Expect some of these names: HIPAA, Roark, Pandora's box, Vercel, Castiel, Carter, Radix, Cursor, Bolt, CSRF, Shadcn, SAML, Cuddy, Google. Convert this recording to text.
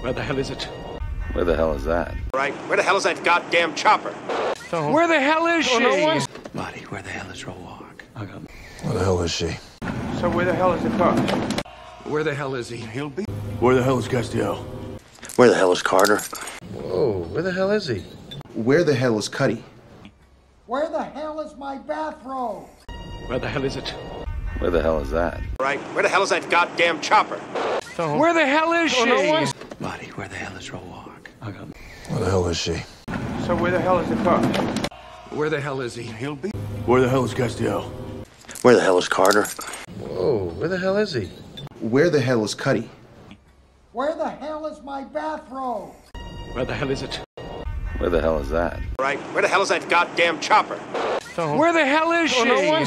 Where the hell is it? Where the hell is that? Right, where the hell is that goddamn chopper? Don't. Where the hell is she? No Buddy, where the hell is Roark? Where the hell is she? So where the hell is the car? Where the hell is he? He'll be. Where the hell is Castiel? Where the hell is Carter? Whoa, where the hell is he? Where the hell is Cuddy? Where the hell is my bathrobe? Where the hell is it? Where the hell is that? Right, where the hell is that goddamn chopper? Don't. Where the hell is she? No Buddy, where the hell is Roark? Where the hell is she? So where the hell is the car? Where the hell is he? He'll be. Where the hell is Castiel? Where the hell is Carter? Whoa, where the hell is he? Where the hell is Cuddy? Where the hell is my bathrobe? Where the hell is it? Where the hell is that? Right, where the hell is that goddamn chopper? Where the hell is she?